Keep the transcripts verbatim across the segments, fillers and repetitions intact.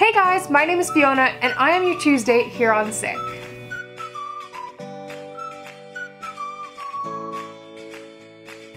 Hey guys, my name is Fiona and I am your Tuesday here on SICK.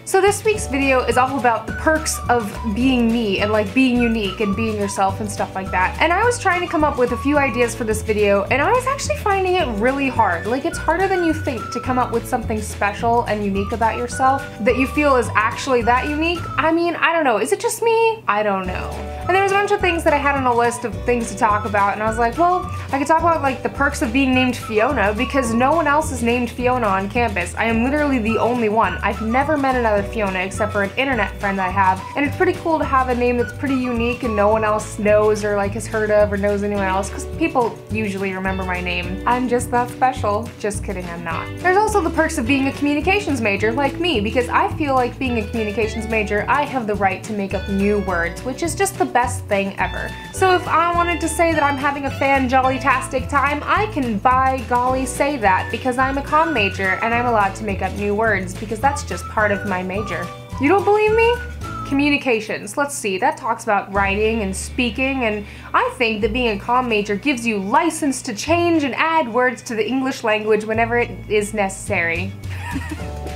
So this week's video is all about the perks of being me and like being unique and being yourself and stuff like that. And I was trying to come up with a few ideas for this video and I was actually finding it really hard. Like, it's harder than you think to come up with something special and unique about yourself that you feel is actually that unique. I mean, I don't know. Is it just me? I don't know. And there was a bunch of things that I had on a list of things to talk about and I was like, well, I could talk about like the perks of being named Fiona because no one else is named Fiona on campus. I am literally the only one. I've never met another Fiona except for an internet friend I have, and it's pretty cool to have a name that's pretty unique and no one else knows or like has heard of or knows anyone else, because people usually remember my name. I'm just that special. Just kidding, I'm not. There's also the perks of being a communications major like me, because I feel like being a communications major I have the right to make up new words, which is just the best thing ever. So if I wanted to say that I'm having a fan jolly-tastic time, I can by golly say that because I'm a comm major and I'm allowed to make up new words because that's just part of my major. Major. You don't believe me? Communications. Let's see, that talks about writing and speaking, and I think that being a comm major gives you license to change and add words to the English language whenever it is necessary.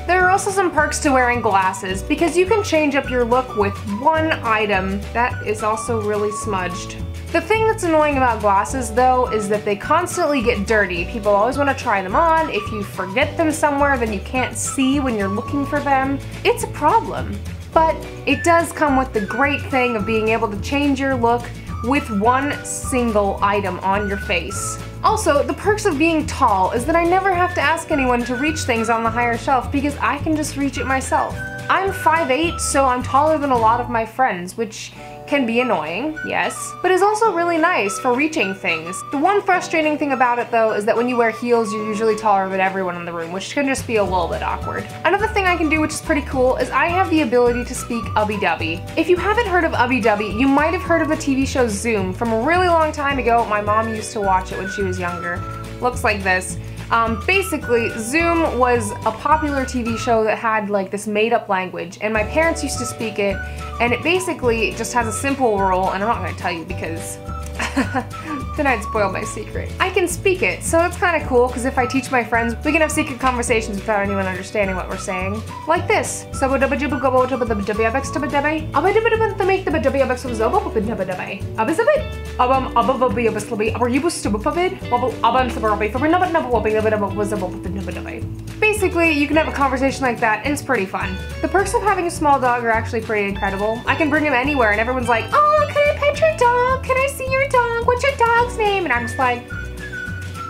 There are also some perks to wearing glasses, because you can change up your look with one item. That is also really smudged. The thing that's annoying about glasses, though, is that they constantly get dirty. People always want to try them on. If you forget them somewhere, then you can't see when you're looking for them. It's a problem. But it does come with the great thing of being able to change your look with one single item on your face. Also, the perks of being tall is that I never have to ask anyone to reach things on the higher shelf because I can just reach it myself. I'm five eight, so I'm taller than a lot of my friends, which can be annoying, yes, but is also really nice for reaching things. The one frustrating thing about it, though, is that when you wear heels, you're usually taller than everyone in the room, which can just be a little bit awkward. Another thing I can do, which is pretty cool, is I have the ability to speak Ubby Dubby. If you haven't heard of Ubby Dubby, you might have heard of the T V show Zoom from a really long time ago. My mom used to watch it when she was younger. Looks like this. Um, basically, Zoom was a popular T V show that had like this made-up language, and my parents used to speak it, and it basically just has a simple rule, and I'm not going to tell you because then I'd spoil my secret. I can speak it, so it's kind of cool, because if I teach my friends, we can have secret conversations without anyone understanding what we're saying. Like this. Basically, you can have a conversation like that, and it's pretty fun. The perks of having a small dog are actually pretty incredible. I can bring him anywhere, and everyone's like, oh, can I pet your dog? Can I see your dog? What's your dog's name? And I'm just like,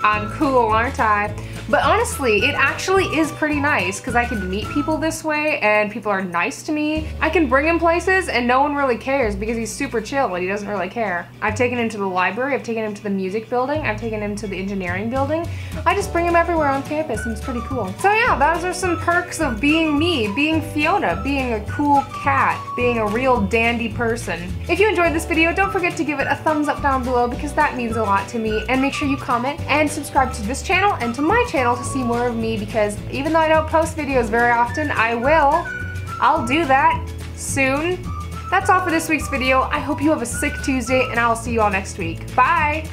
I'm cool, aren't I? But honestly, it actually is pretty nice, because I can meet people this way, and people are nice to me. I can bring him places, and no one really cares, because he's super chill, and he doesn't really care. I've taken him to the library, I've taken him to the music building, I've taken him to the engineering building. I just bring him everywhere on campus, and it's pretty cool. So yeah, those are some perks of being me, being Fiona, being a cool cat, being a real dandy person. If you enjoyed this video, don't forget to give it a thumbs up down below, because that means a lot to me, and make sure you comment and subscribe to this channel and to my channel. channel to see more of me, because even though I don't post videos very often, I will. I'll do that soon. That's all for this week's video. I hope you have a sick Tuesday, and I'll see you all next week. Bye!